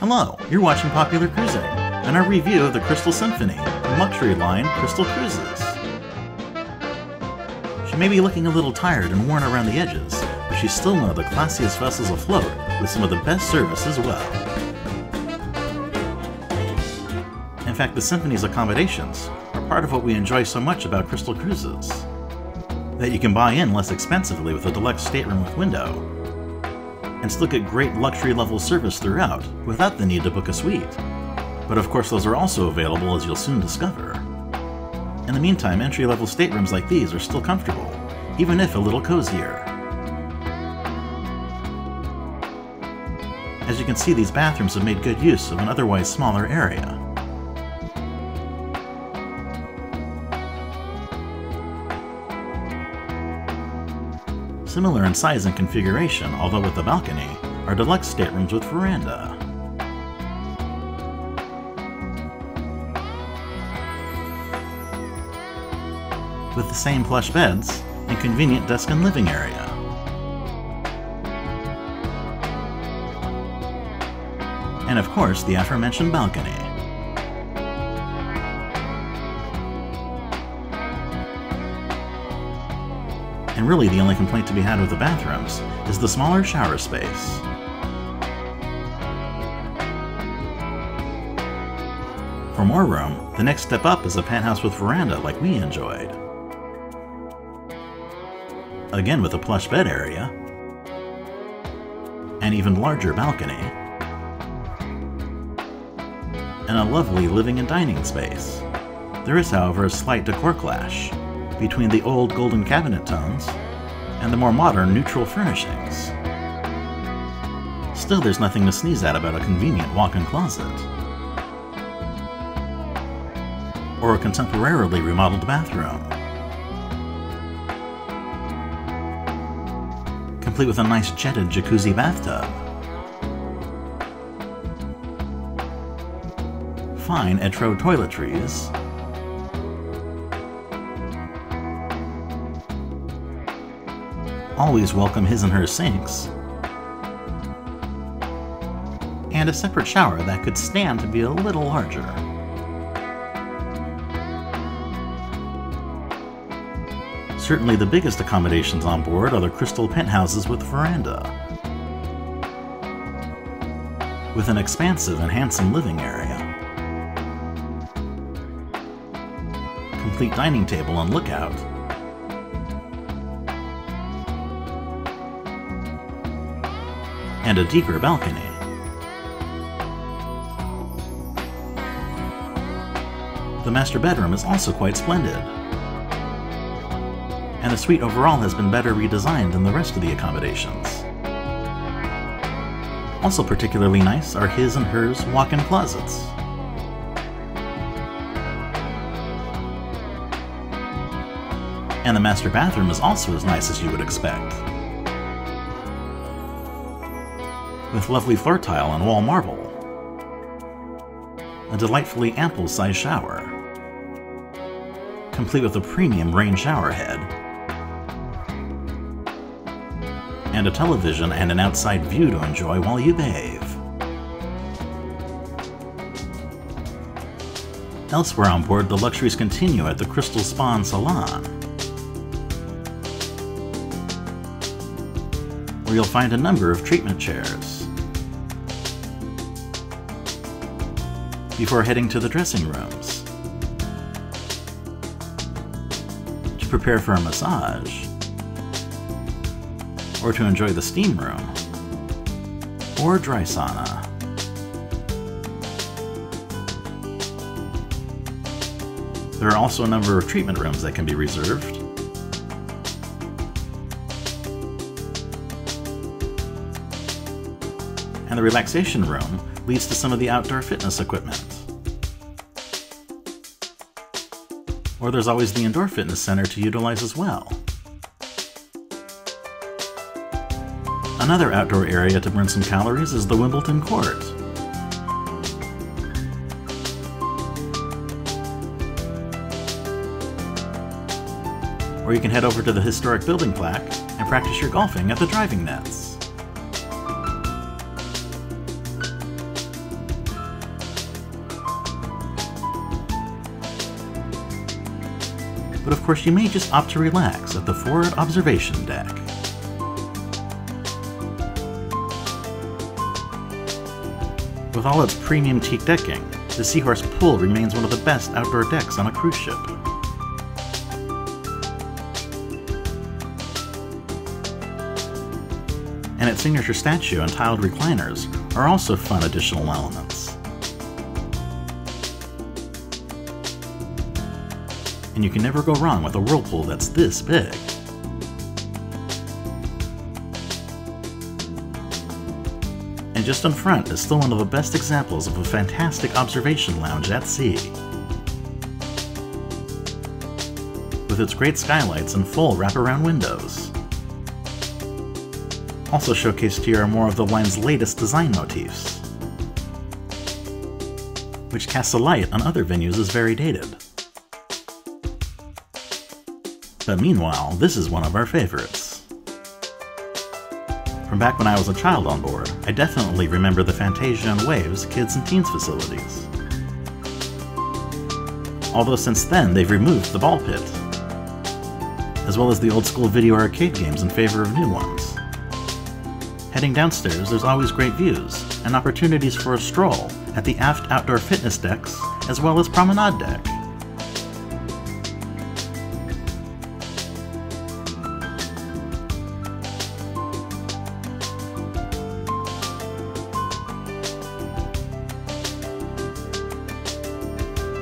Hello, you're watching Popular Cruising and our review of the Crystal Symphony from luxury line Crystal Cruises. She may be looking a little tired and worn around the edges, but she's still one of the classiest vessels afloat with some of the best service as well. In fact, the Symphony's accommodations are part of what we enjoy so much about Crystal Cruises, that you can buy in less expensively with a deluxe stateroom with window, and still get great luxury level service throughout without the need to book a suite. But of course those are also available, as you'll soon discover. In the meantime, entry level staterooms like these are still comfortable, even if a little cozier. As you can see, these bathrooms have made good use of an otherwise smaller area. Similar in size and configuration, although with a balcony, are deluxe staterooms with veranda. With the same plush beds and convenient desk and living area. And of course, the aforementioned balcony. And really, the only complaint to be had with the bathrooms is the smaller shower space. For more room, the next step up is a penthouse with veranda like we enjoyed. Again with a plush bed area, an even larger balcony, and a lovely living and dining space. There is, however, a slight decor clash between the old golden cabinet tones and the more modern neutral furnishings. Still, there's nothing to sneeze at about a convenient walk-in closet, or a contemporarily remodeled bathroom, complete with a nice jetted jacuzzi bathtub. Fine Etro toiletries, always welcome his and her sinks, and a separate shower that could stand to be a little larger. Certainly the biggest accommodations on board are the Crystal penthouses with veranda, with an expansive and handsome living area, complete dining table and lookout, and a deeper balcony. The master bedroom is also quite splendid, and the suite overall has been better redesigned than the rest of the accommodations. Also particularly nice are his and hers walk-in closets, and the master bathroom is also as nice as you would expect, with lovely floor tile and wall marble, a delightfully ample-sized shower, complete with a premium rain shower head, and a television and an outside view to enjoy while you bathe. Elsewhere on board, the luxuries continue at the Crystal Spa and Salon, where you'll find a number of treatment chairs, before heading to the dressing rooms to prepare for a massage, or to enjoy the steam room, or dry sauna. There are also a number of treatment rooms that can be reserved, and the relaxation room leads to some of the outdoor fitness equipment. Or there's always the indoor fitness center to utilize as well. Another outdoor area to burn some calories is the Wimbledon Court, or you can head over to the historic building plaque and practice your golfing at the driving nets. but of course you may just opt to relax at the forward observation deck. With all its premium teak decking, the Seahorse Pool remains one of the best outdoor decks on a cruise ship. And its signature statue and tiled recliners are also fun additional elements. And you can never go wrong with a whirlpool that's this big. And just in front is still one of the best examples of a fantastic observation lounge at sea. With its great skylights and full wraparound windows. Also showcased here are more of the line's latest design motifs, which casts a light on other venues as very dated. But meanwhile, this is one of our favorites. From back when I was a child on board, I definitely remember the Fantasia and Waves kids and teens facilities. Although since then they've removed the ball pit, as well as the old school video arcade games in favor of new ones. Heading downstairs, there's always great views and opportunities for a stroll at the aft outdoor fitness decks as well as promenade deck.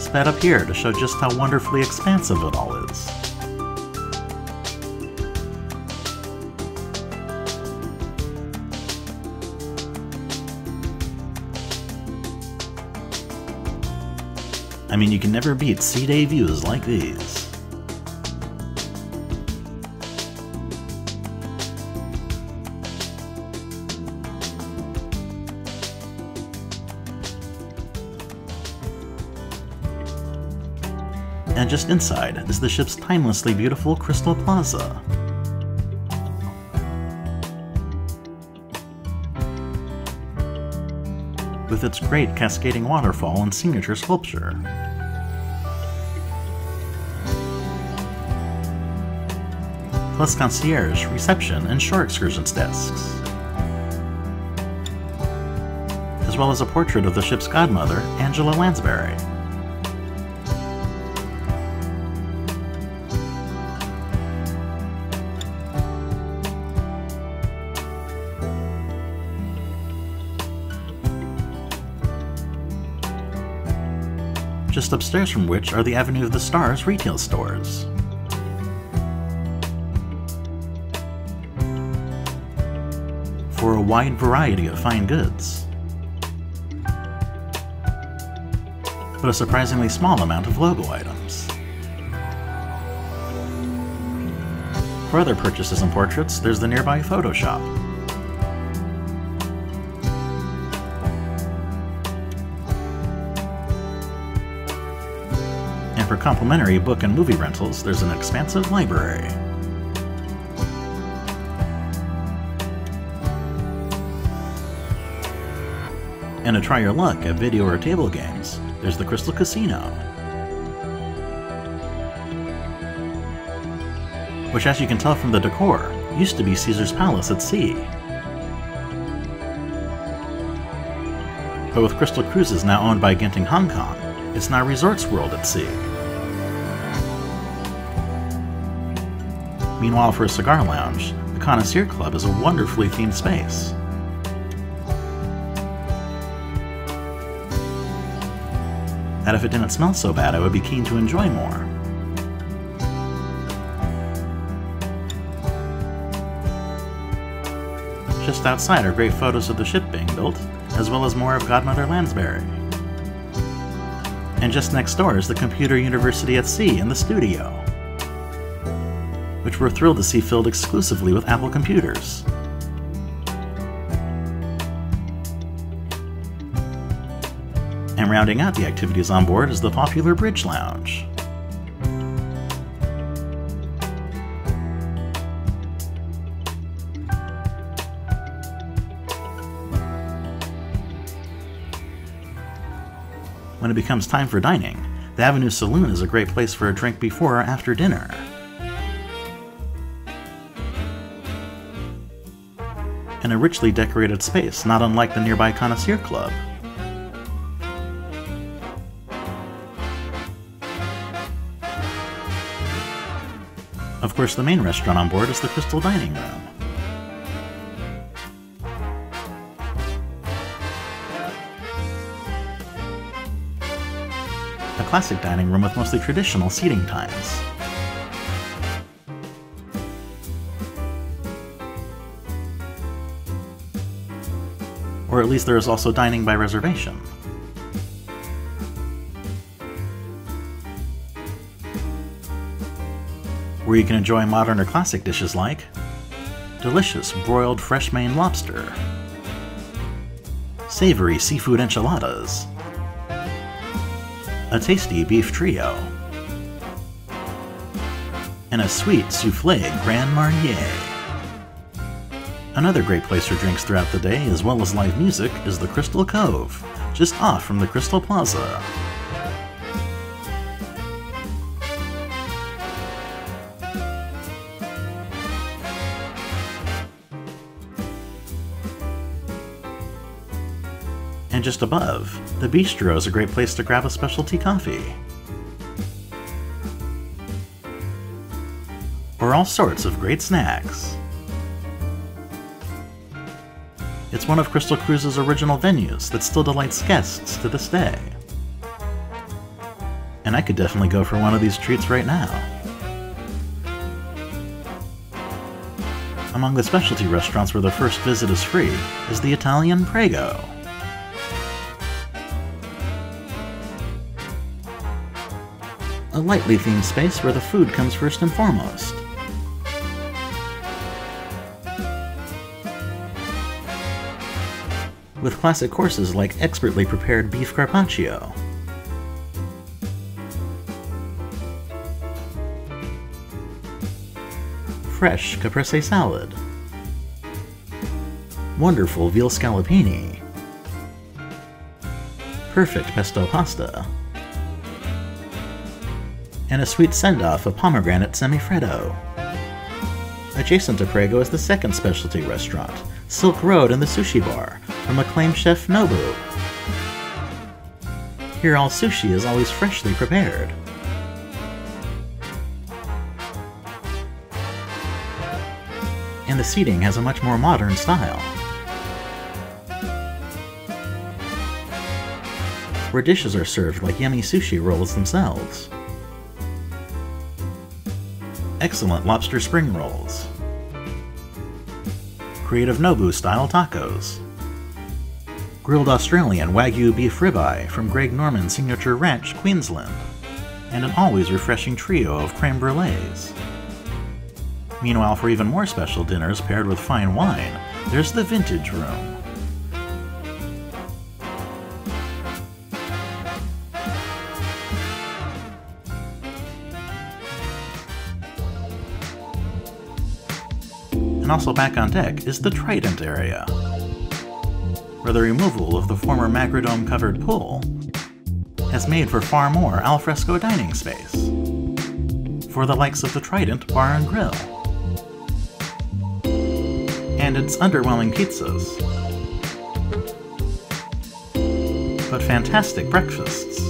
Sped up here to show just how wonderfully expansive it all is. I mean, you can never beat sea day views like these. And just inside is the ship's timelessly beautiful Crystal Plaza. With its great cascading waterfall and signature sculpture. Plus concierge, reception, and shore excursions desks. As well as a portrait of the ship's godmother, Angela Lansbury. Just upstairs from which are the Avenue of the Stars retail stores. For a wide variety of fine goods, but a surprisingly small amount of logo items. For other purchases and portraits, there's the nearby photo shop. And for complimentary book and movie rentals, there's an expansive library. And to try your luck at video or table games, there's the Crystal Casino, which, as you can tell from the decor, used to be Caesar's Palace at sea. But with Crystal Cruises now owned by Genting Hong Kong, it's now Resorts World at sea. Meanwhile, for a cigar lounge, the Connoisseur Club is a wonderfully themed space. That if it didn't smell so bad, I would be keen to enjoy more. Just outside are great photos of the ship being built, as well as more of Godmother Lansbury. And just next door is the Computer University at Sea and the studio, which we're thrilled to see filled exclusively with Apple computers. And rounding out the activities on board is the popular Bridge Lounge. When it becomes time for dining, The Avenue Saloon is a great place for a drink before or after dinner. In a richly decorated space, not unlike the nearby Connoisseur Club. Of course, the main restaurant on board is the Crystal Dining Room. A classic dining room with mostly traditional seating times. Or at least there is also dining by reservation. Where you can enjoy modern or classic dishes like delicious broiled fresh Maine lobster, savory seafood enchiladas, a tasty beef trio, and a sweet soufflé Grand Marnier. Another great place for drinks throughout the day, as well as live music, is the Crystal Cove, just off from the Crystal Plaza. And just above, the Bistro is a great place to grab a specialty coffee. Or all sorts of great snacks. It's one of Crystal Cruises' original venues that still delights guests to this day. And I could definitely go for one of these treats right now. Among the specialty restaurants where the first visit is free is the Italian Prego. A lightly themed space where the food comes first and foremost. With classic courses like expertly prepared beef carpaccio, fresh caprese salad, wonderful veal scallopini, perfect pesto pasta, and a sweet send-off of pomegranate semifreddo. Adjacent to Prego is the second specialty restaurant, Silk Road and the Sushi Bar, from acclaimed chef Nobu. Here all sushi is always freshly prepared. And the seating has a much more modern style, where dishes are served like yummy sushi rolls themselves. Excellent lobster spring rolls. Creative Nobu-style tacos. Grilled Australian Wagyu beef ribeye from Greg Norman Signature Ranch, Queensland, and an always refreshing trio of creme brulees. Meanwhile, for even more special dinners paired with fine wine, there's the Vintage Room. And also back on deck is the Trident area, where the removal of the former Magradome-covered pool has made for far more alfresco dining space for the likes of the Trident Bar and Grill and its underwhelming pizzas, but fantastic breakfasts,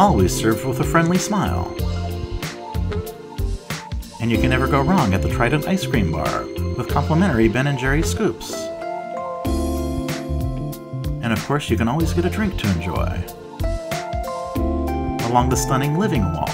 always served with a friendly smile. And you can never go wrong at the Trident Ice Cream Bar, with complimentary Ben & Jerry's scoops. And of course, you can always get a drink to enjoy along the stunning living wall.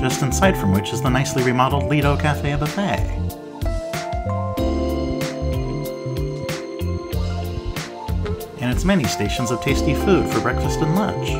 Just inside from which is the nicely remodeled Lido Cafe Buffet. And its many stations of tasty food for breakfast and lunch,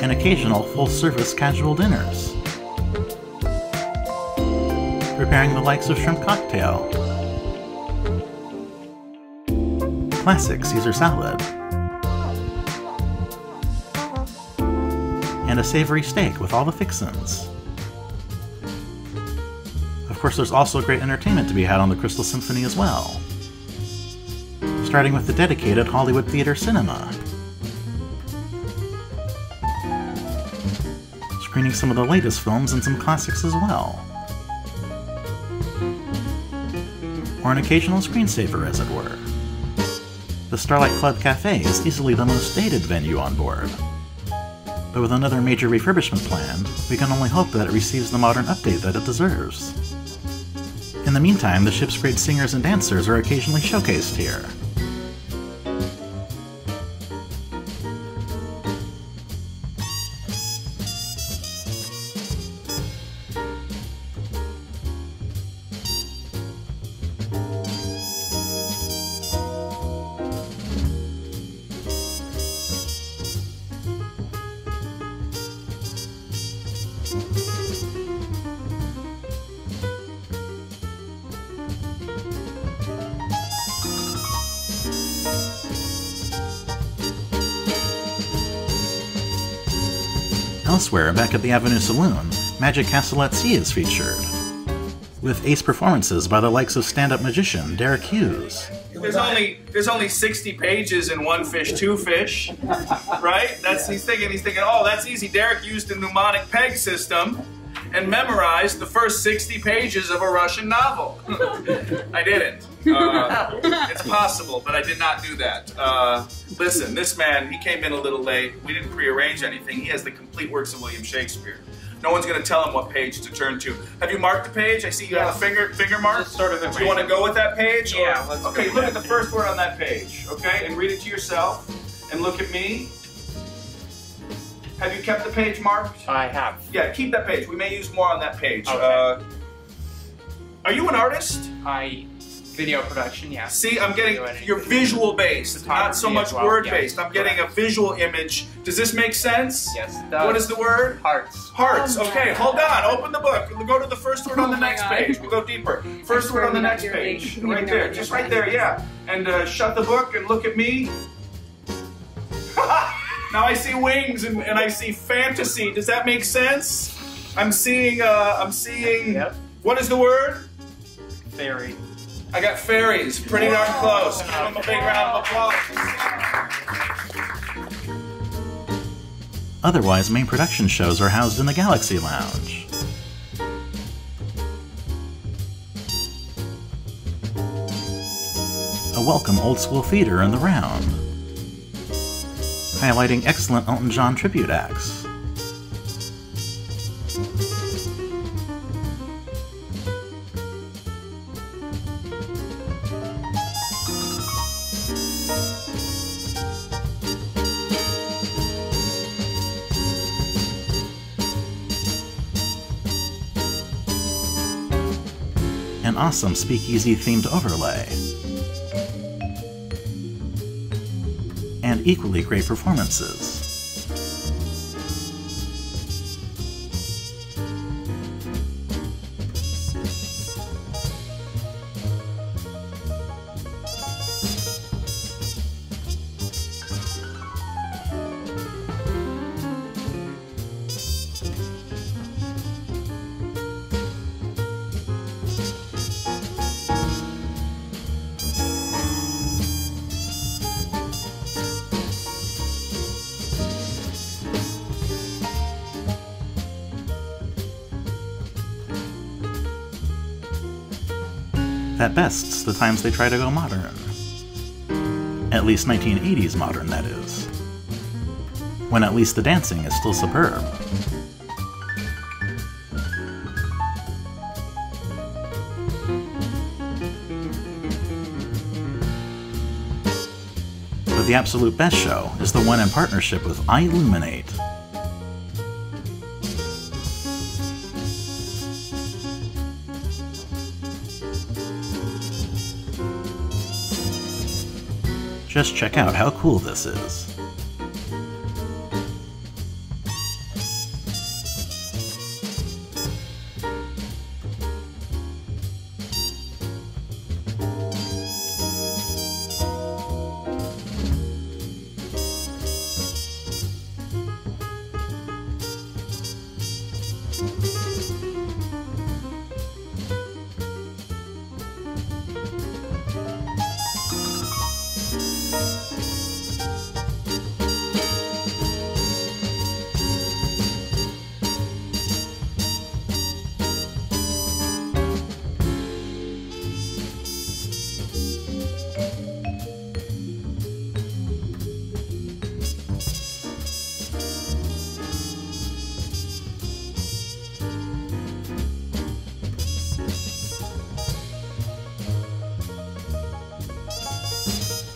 and occasional full-service casual dinners, preparing the likes of shrimp cocktail, classic Caesar salad, and a savory steak with all the fixins. Of course, there's also great entertainment to be had on the Crystal Symphony as well, starting with the dedicated Hollywood Theater Cinema, screening some of the latest films and some classics as well, or an occasional screensaver, as it were. The Starlight Club Cafe is easily the most dated venue on board, but with another major refurbishment planned, we can only hope that it receives the modern update that it deserves. In the meantime, the ship's great singers and dancers are occasionally showcased here. Elsewhere, back at the Avenue Saloon, Magic Castle at Sea is featured, with ace performances by the likes of stand-up magician Derek Hughes. There's only 60 pages in One Fish, Two Fish, right? That's he's thinking, oh, that's easy. Derek used the mnemonic peg system and memorized the first 60 pages of a Russian novel. I didn't. It's possible, but I did not do that. Listen, this man, he came in a little late. We didn't prearrange anything. He has the complete works of William Shakespeare. No one's going to tell him what page to turn to. Have you marked the page? I see you have a finger mark. Sort of. Do you want to go with that page? Yeah. Let's go. Look at the first word on that page, okay? And read it to yourself. And look at me. Have you kept the page marked? I have. Yeah, keep that page. We may use more on that page. Okay. Are you an artist? Video production, yeah. See, I'm getting your visual based, not so much word based. I'm getting a visual image. Does this make sense? Yes, it does. What is the word? Hearts. Hearts. Okay, hold on. Open the book. We'll go to the first word on the next page. We'll go deeper. First word on the next page. Right there. Just right there, yeah. And shut the book and look at me. Now I see wings and I see fantasy. Does that make sense? I'm seeing, yep. What is the word? Fairy. I got fairies, pretty darn close. Give them a big round of applause. Otherwise, main production shows are housed in the Galaxy Lounge. A welcome old-school theater in the round, highlighting excellent Elton John tribute acts. An awesome speakeasy-themed overlay, and equally great performances. That bests the times they try to go modern. At least 1980s modern, that is. When at least the dancing is still superb. But the absolute best show is the one in partnership with iLuminate. Just check out how cool this is.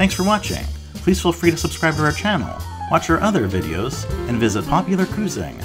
Thanks for watching. Please feel free to subscribe to our channel, watch our other videos, and visit popularcruising.com.